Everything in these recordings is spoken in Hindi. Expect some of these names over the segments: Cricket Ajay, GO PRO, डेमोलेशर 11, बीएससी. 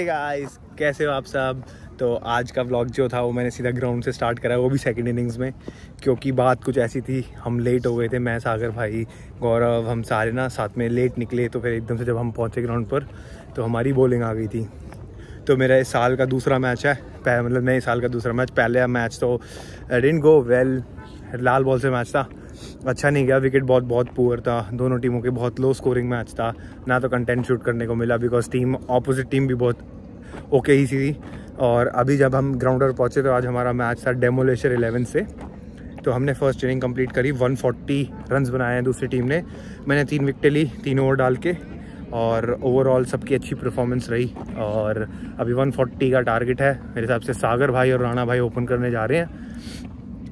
गाइस कैसे हो आप सब। तो आज का व्लॉग जो था वो मैंने सीधा ग्राउंड से स्टार्ट करा, वो भी सेकंड इनिंग्स में, क्योंकि बात कुछ ऐसी थी, हम लेट हो गए थे। मैं, सागर भाई, गौरव, हम सारे ना साथ में लेट निकले। तो फिर एकदम से जब हम पहुंचे ग्राउंड पर तो हमारी बॉलिंग आ गई थी। तो मेरा इस साल का दूसरा मैच है, मतलब नए साल का दूसरा मैच। पहले मैच तो डिडंट गो वेल, लाल बॉल से मैच था, अच्छा नहीं गया। विकेट बहुत पुअर था, दोनों टीमों के बहुत लो स्कोरिंग मैच था। ना तो कंटेंट शूट करने को मिला बिकॉज टीम, ऑपोजिट टीम भी बहुत ओके ही थी। और अभी जब हम ग्राउंड पर पहुँचे तो आज हमारा मैच था डेमोलेशर 11 से। तो हमने फर्स्ट इनिंग कंप्लीट करी, 140 रन्स बनाए हैं दूसरी टीम ने। मैंने 3 विकटें ली, 3 ओवर डाल के, और ओवरऑल सबकी अच्छी परफॉर्मेंस रही। और अभी 140 का टारगेट है मेरे हिसाब से। सागर भाई और राणा भाई ओपन करने जा रहे हैं,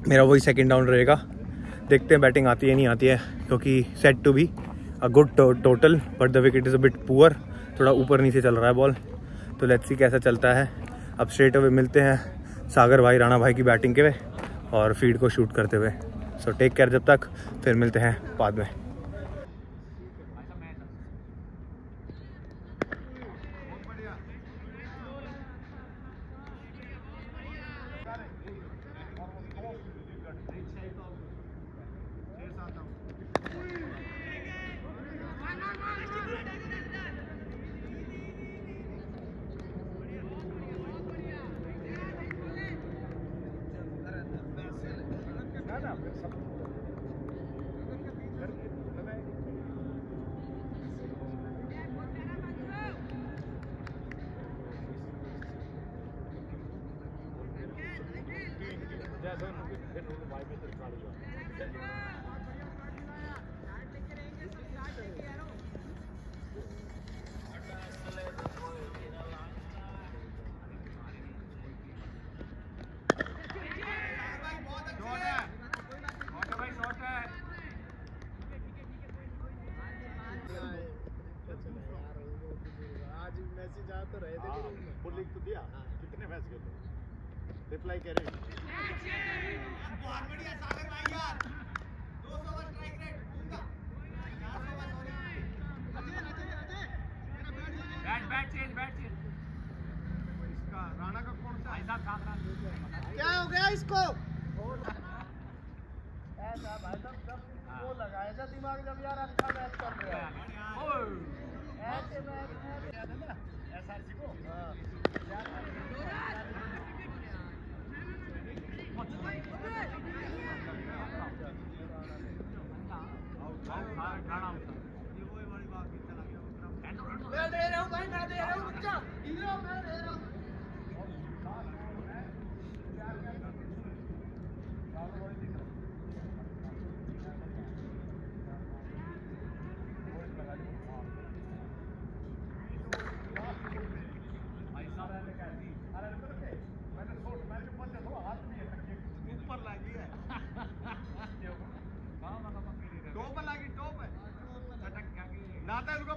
मेरा वही सेकेंड डाउन रहेगा। देखते हैं बैटिंग आती है नहीं आती है, क्योंकि set to be a good total but the wicket is a bit poor, थोड़ा ऊपर नीचे चल रहा है बॉल। तो लेट्स सी कैसा चलता है। अब स्ट्रेट अवे मिलते हैं सागर भाई, राणा भाई की बैटिंग के हुए और फील्ड को शूट करते हुए। सो टेक केयर जब तक, फिर मिलते हैं बाद में। रिप्लाई कर रहे हैं, बहुत बढ़िया सागर भाई यार। 200 ओवर स्ट्राइक रेट पूरा 400 ओवर हो रही है। अजय बैट चेंज इसका राणा का कौन सा ऐसा कांगड़ा क्या हो गया इसको ऐसा भाई साहब वो लगाएगा दिमाग जब यार अच्छा मैच कर रहा है। ओए ऐसे मैच में याद है ना एसआरसी को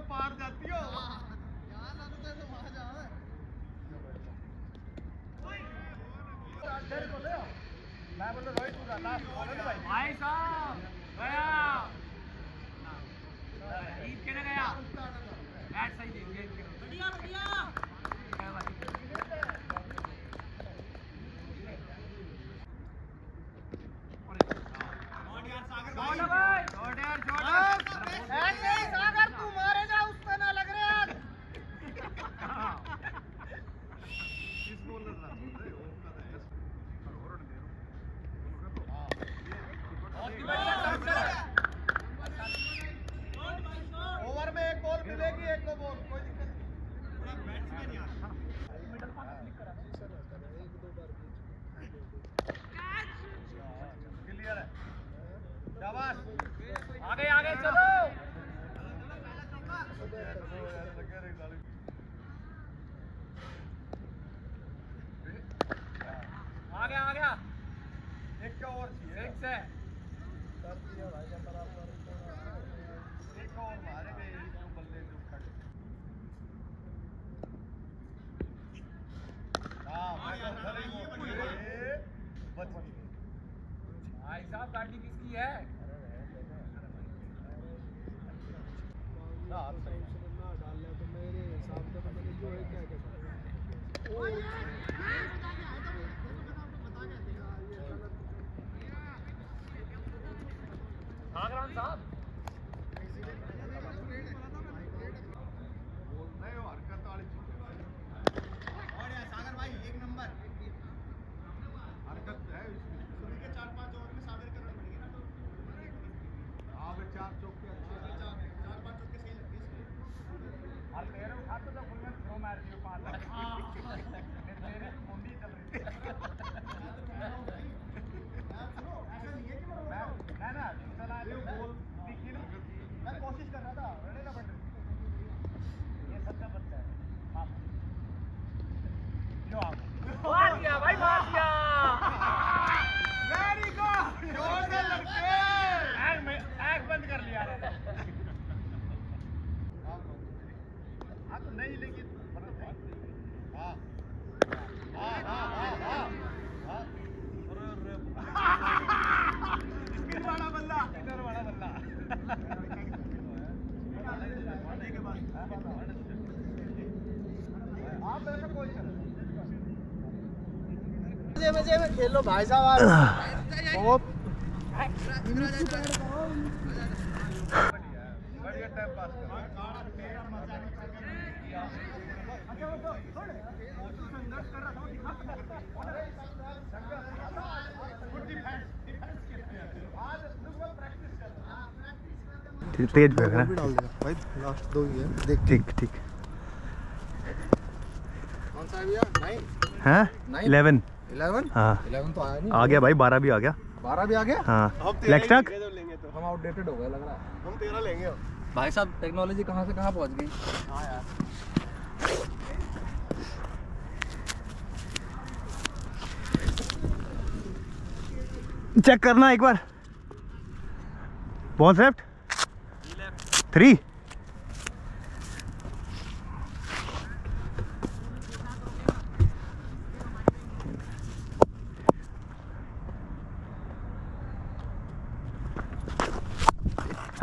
पार जाती हो मैं बोल रहा हूँ भाई साहब गया के ना गया बैट सही आगे चलो। आ गया एक का और चाहिए, एक से कर दिया भाई साहब बराबर। एक और मारे में जो बल्ले जो खड़े हां भाई साहब बचपन भाई साहब गाड़ी किसकी है ना डाल ले तो मेरे हिसाब से पता नहीं जो है क्या मार दिया भाई, मार दिया। वेरी गुड, जोर से लड़के। आग बंद कर लिया। हाँ तो नहीं, लेकिन हाँ हाँ हाँ हाँ हाँ। किधर वाला बल्ला, किधर वाला बल्ला। आप मेरे को मजे मजे में खेलो भाई साहब। बढ़िया टाइम पास तेज कर रहा है भाई। लास्ट दो ही है, देख। ठीक ठीक, कौन सा भैया? 9 हैं, 11 11। हां 11 तो आया नहीं, आ गया भाई। 12 भी आ गया, 12 भी आ गया। हां नेक्स्ट तक लेंगे तो हम आउटडेटेड हो गए लग रहा है। हम 13 लेंगे भाई साहब। टेक्नोलॉजी कहां से कहां पहुंच गई। हां यार, चेक करना एक बार। Ball left 3।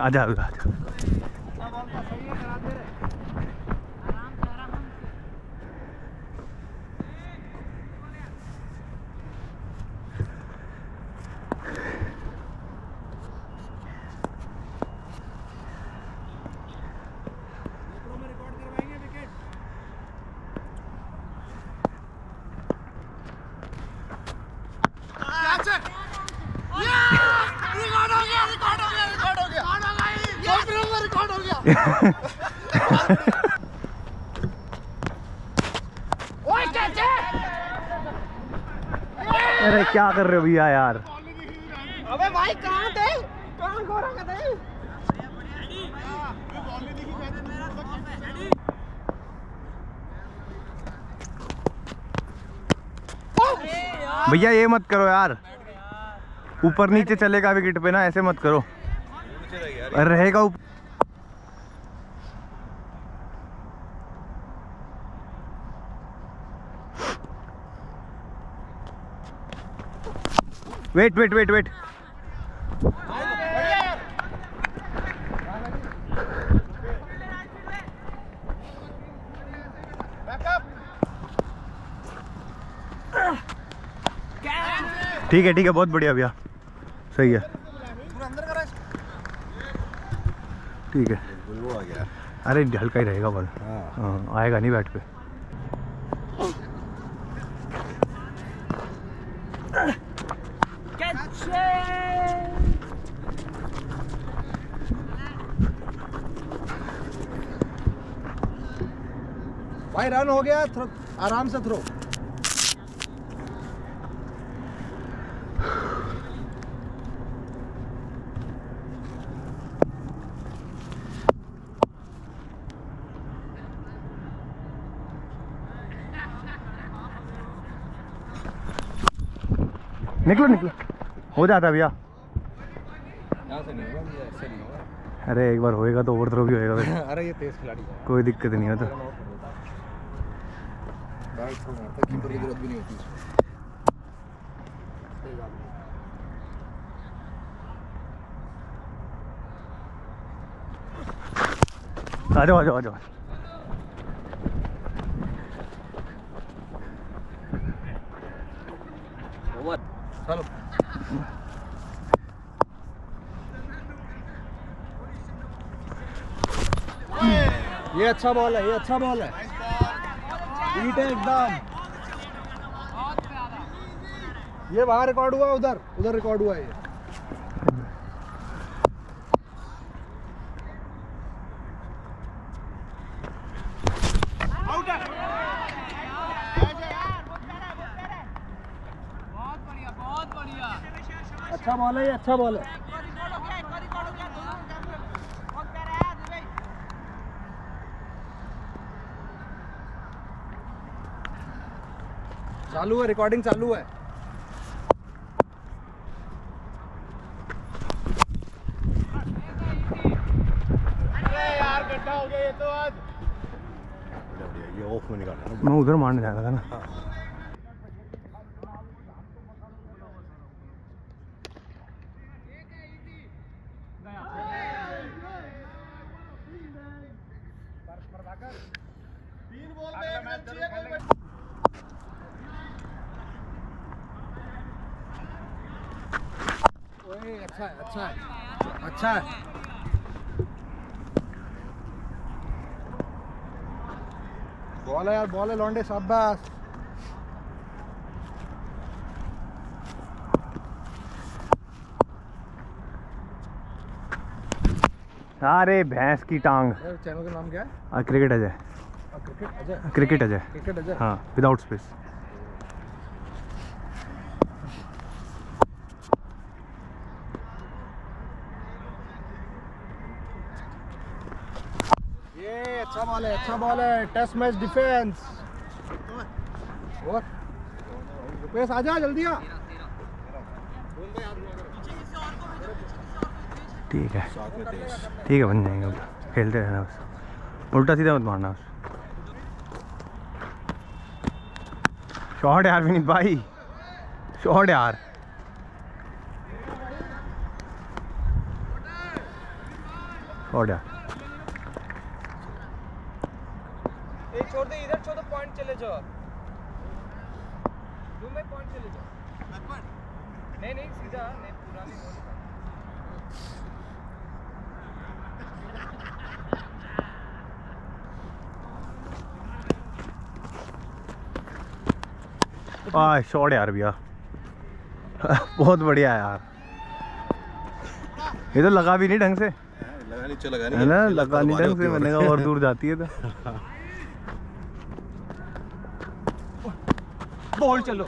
आजा आजा, अरे क्या कर रहे हो भैया यार। अबे भाई कहां थे, कहां गोरा का थे। भैया ये मत करो यार, ऊपर नीचे चलेगा विकेट पे ना, ऐसे मत करो। रहेगा ऊपर। वेट वेट वेट वेट, ठीक है ठीक है, बहुत बढ़िया भैया, सही है ठीक है। अरे हल्का ही रहेगा बॉल, आएगा नहीं बैट पे। भाई रन हो गया, थ्रो आराम से थ्रो। निकलो निकलो, हो जाता भैया। अरे एक बार होएगा तो ओवर थ्रो भी होएगा। अरे ये तेज खिलाड़ी, कोई दिक्कत नहीं होता। आ जाओ आ जाओ आ जाओ। चलो ये अच्छा बॉल है, ये अच्छा बॉल है, हीट है एकदम। ये वहां रिकॉर्ड हुआ, उधर उधर रिकॉर्ड हुआ ये। अच्छा बॉल है, अच्छा बॉल है। चालू है, रिकॉर्डिंग चालू है। अरे यार गड्ढा हो गया ये तो आज। ये ऑफ में निकाला, मैं उधर मारने जा रहा था ना। अच्छा अच्छा अच्छा बॉल है यार, बॉल है लौंडे, शाबाश। अरे भैंस की टांग। चैनल का नाम क्या है? Cricket Ajay. Cricket Ajay, cricket Ajay, cricket Ajay, हाँ, विदाउट स्पेस। अच्छा बॉल है, अच्छा बॉल है। Test match defence. और रुपेश आ जा जल्दी, आ ठीक है, ठीक है, बन जाएंगे। उल्टा खेलते रहना बस, उल्टा सीधा मत मारना बस। शॉट यार विनीत भाई, शॉट यार। शॉट यार छोड़ दे, इधर छोड़ दो, पॉइंट चले जाओ, रूम में पॉइंट चले जाओ। नहीं नहीं सीधा, नहीं पूरा नहीं बोल। आह शॉट यार भैया बहुत बढ़िया यार। ये तो लगा भी नहीं ढंग से, लगा नहीं, चला लगा नहीं, ना लगा नहीं ढंग से, मैंने कहा और दूर जाती है तो बॉल। चलो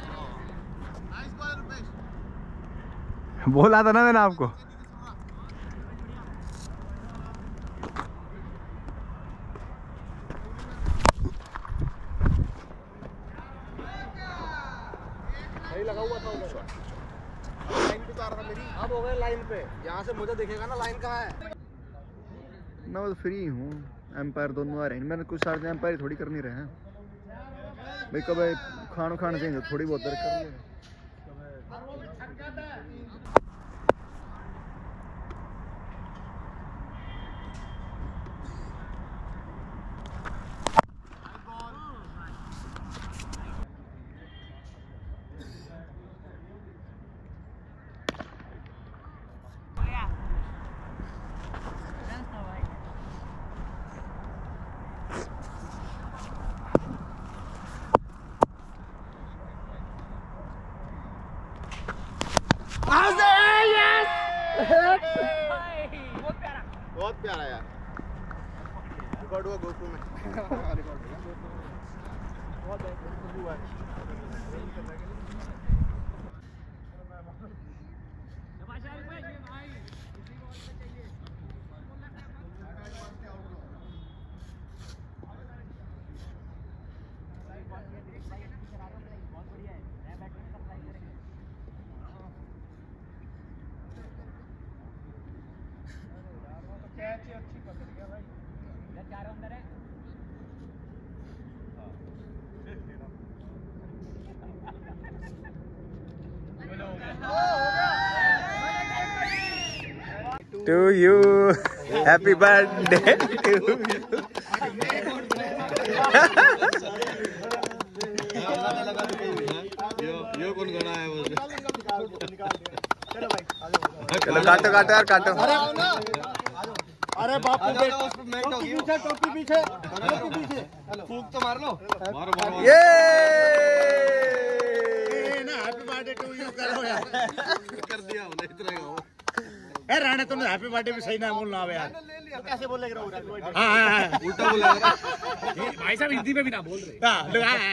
बोला था ना मैंने आपको। सही लगा हुआ था, लाइन पे उतार था मेरी। अब हो गए लाइन पे, यहाँ से मुझे दिखेगा ना लाइन कहाँ है। मैं तो फ्री हूँ, एम्पायर दोनों आ रहे हैं। मैंने कुछ सारे एम्पायर थोड़ी करनी रहे हैं भाई, कब खाना खाने चाहिए थोड़ी बहुत देर कर लें। बहुत प्यारा यार, रिकॉर्ड हुआ गो प्रो में। बहुत हुआ है। अच्छी पकड़ गया भाई, इधर चारों अंदर है। To you, happy birthday to you. यो कौन गाना है वो? चलो भाई आ जाओ, चलो काटो काटो यार, काटो। अरे बापू टोपी पीछे, टोपी पीछे, टोपी पीछे, फूंक तो मार लो। ये ना हैप्पी बर्थडे टू यू करो यार, कर दिया उन्हें इतना का। ए राणे तुमने हैप्पी बर्थडे भी सही ना बोलना है यार, कैसे बोलेगा? हां उल्टा बोलेगा भाई साहब, हिंदी में भी ना बोल रहे।